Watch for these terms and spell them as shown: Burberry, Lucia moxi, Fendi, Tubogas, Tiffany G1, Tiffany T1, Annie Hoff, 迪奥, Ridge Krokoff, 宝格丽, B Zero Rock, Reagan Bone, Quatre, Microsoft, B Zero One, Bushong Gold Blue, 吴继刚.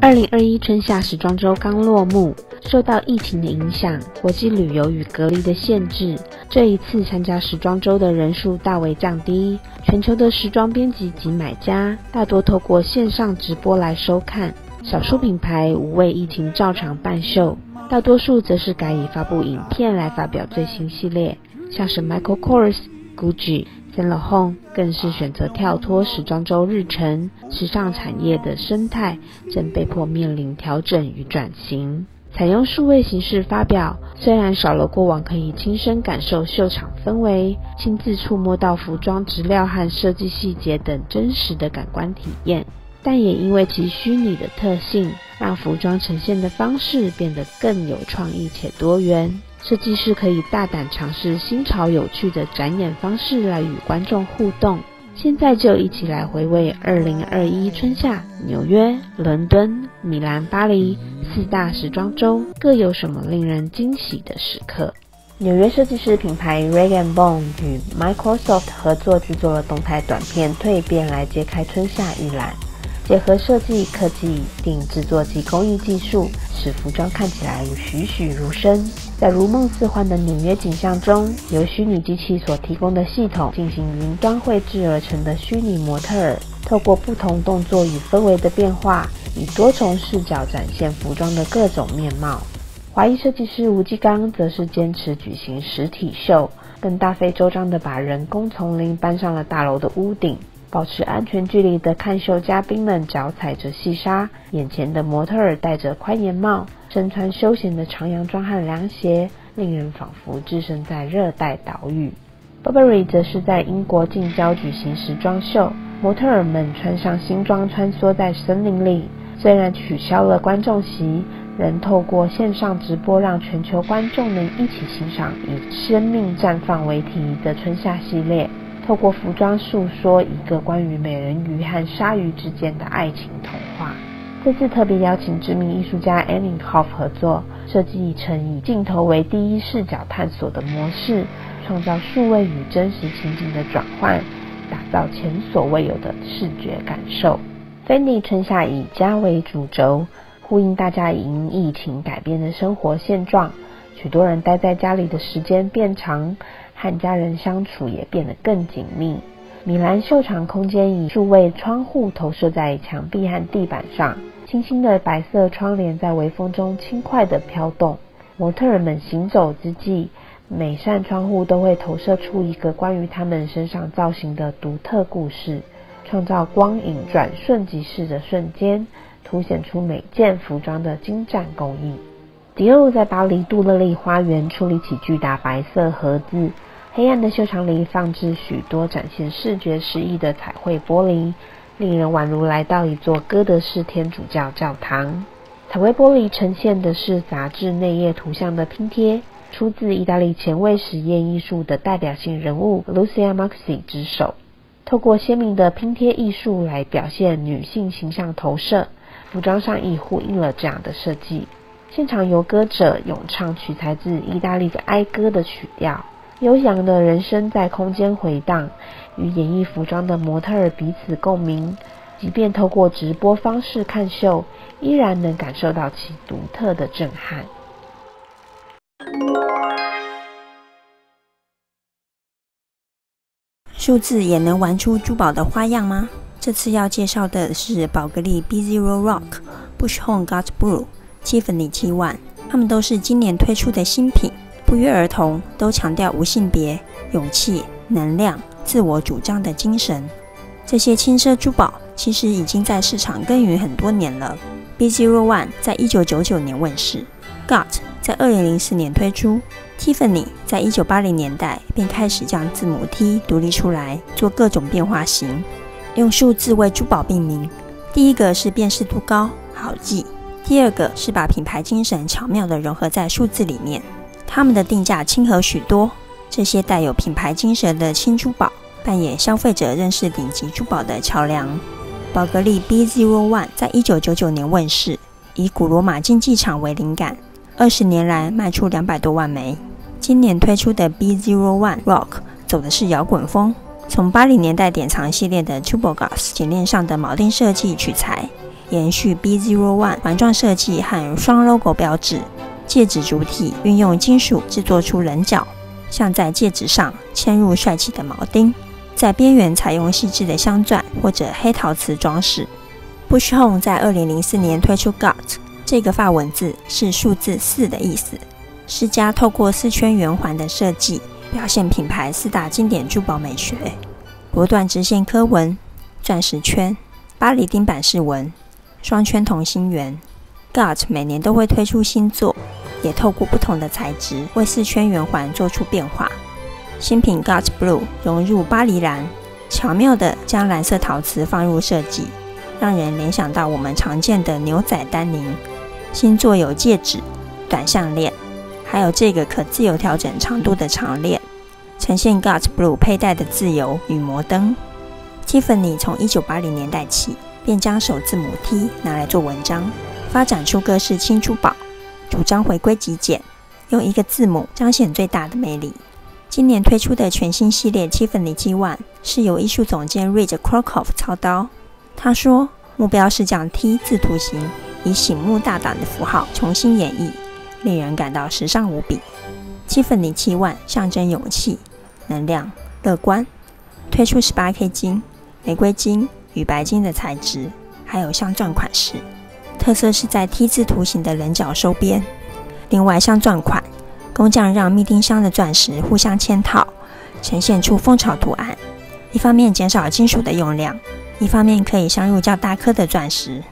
2021春夏时装周刚落幕，受到疫情的影响、国际旅游与隔离的限制，这一次参加时装周的人数大为降低。全球的时装编辑及买家大多透过线上直播来收看，少数品牌无畏疫情照常办秀，大多数则是改以发布影片来发表最新系列，像是 Michael Kors、Gucci、Saint Laurent 更是选择跳脱时装周日程，时尚产业的生态正被迫面临调整与转型。采用数位形式发表，虽然少了过往可以亲身感受秀场氛围，亲自触摸到服装质料和设计细节等真实的感官体验，但也因为其虚拟的特性，让服装呈现的方式变得更有创意且多元。设计师可以大胆尝试新潮有趣的展演方式来与观众互动。现在就一起来回味2021春夏纽约、伦敦、米兰、巴黎四大时装周各有什么令人惊喜的时刻。纽约设计师品牌 Reagan Bone 与 Microsoft 合作制作了动态短片《蜕变》来揭开春夏一览，结合设计、科技、定制作及工艺技术，使服装看起来栩栩如生。在如梦似幻的纽约景象中，由虚拟机器所提供的系统进行云端绘制而成的虚拟模特儿，透过不同动作与氛围的变化，以多重视角展现服装的各种面貌。华裔设计师吴继刚则是坚持举行实体秀，更大费周章地把人工丛林搬上了大楼的屋顶，保持安全距离的看秀嘉宾们脚踩着细沙，眼前的模特儿戴着宽檐帽，身穿休闲的长洋装和凉鞋，令人仿佛置身在热带岛屿。 Burberry 则是在英国近郊举行时装秀，模特儿们穿上新装穿梭在森林里，虽然取消了观众席，仍透过线上直播让全球观众能一起欣赏以生命绽放为题的春夏系列，透过服装诉说一个关于美人鱼和鲨鱼之间的爱情童话。这次特别邀请知名艺术家 Annie Hoff 合作，设计一层以镜头为第一视角探索的模式，创造数位与真实情景的转换，打造前所未有的视觉感受。Fendi 春夏以家为主轴，呼应大家因疫情改变的生活现状，许多人待在家里的时间变长，和家人相处也变得更紧密。米兰秀场空间以数位窗户投射在墙壁和地板上，清新的白色窗帘在微风中轻快地飘动。模特儿们行走之际，每扇窗户都会投射出一个关于他们身上造型的独特故事，创造光影转瞬即逝的瞬间，凸显出每件服装的精湛工艺。迪奥在巴黎杜乐丽花园矗立起巨大白色盒子，黑暗的秀场里放置许多展现视觉诗意的彩绘玻璃，令人宛如来到一座哥德式天主教教堂。彩绘玻璃呈现的是杂志内页图像的拼贴，出自意大利前卫实验艺术的代表性人物 Lucia moxi 之手，透过鲜明的拼贴艺术来表现女性形象投射，服装上亦呼应了这样的设计。现场由歌者咏唱取材自意大利的哀歌的曲调，悠扬的人声在空间回荡，与演绎服装的模特儿彼此共鸣。即便透过直播方式看秀，依然能感受到其独特的震撼。数字也能玩出珠宝的花样吗？这次要介绍的是宝格丽 B Zero Rock、Bushong Gold Blue、Tiffany T1， 它们都是今年推出的新品。不约而同都强调无性别、勇气、能量、自我主张的精神。这些轻奢珠宝其实已经在市场耕耘很多年了。B Zero One 在1999年问世 ，Quatre 在2004年推出 ，Tiffany 在1980年代便开始将字母 T 独立出来做各种变化型，用数字为珠宝命名。第一个是辨识度高、好记；第二个是把品牌精神巧妙地融合在数字里面。他们的定价亲和许多，这些带有品牌精神的轻珠宝扮演消费者认识顶级珠宝的桥梁。宝格丽 B Zero One 在1999年问世，以古罗马竞技场为灵感，20年来卖出200多万枚。今年推出的 B Zero One Rock 走的是摇滚风，从80年代典藏系列的 Tubogas 颈链上的铆钉设计取材，延续 B Zero One 环状设计和双 logo 标志。戒指主体运用金属制作出棱角，像在戒指上嵌入帅气的铆钉，在边缘采用细致的镶钻或者黑陶瓷装饰。Bushong 在2004年推出 Quatre 这个法文字是数字4的意思。世家透过4圈圆环的设计，表现品牌4大经典珠宝美学：波段直线刻纹、钻石圈、巴黎钉板饰纹、双圈同心圆。Quatre 每年都会推出新作，也透过不同的材质为4圈圆环做出变化。新品 Gold Blue 融入巴黎蓝，巧妙地将蓝色陶瓷放入设计，让人联想到我们常见的牛仔丹宁。新作有戒指、短项链，还有这个可自由调整长度的长链，呈现 Gold Blue 佩戴的自由与摩登。Tiffany 从1980年代起便将首字母 T 拿来做文章，发展出各式轻珠宝，主张回归极简，用一个字母彰显最大的魅力。今年推出的全新系列 Tiffany G1 是由艺术总监 Ridge Krokoff 操刀。他说，目标是将 T 字图形以醒目大胆的符号重新演绎，令人感到时尚无比。Tiffany G1 象征勇气、能量、乐观，推出 18K 金、玫瑰金与白金的材质，还有镶钻款式。特色是在 T 字图形的棱角收边。另外，镶钻款工匠让密钉镶的钻石互相嵌套，呈现出蜂巢图案。一方面减少金属的用量，一方面可以镶入较大颗的钻石。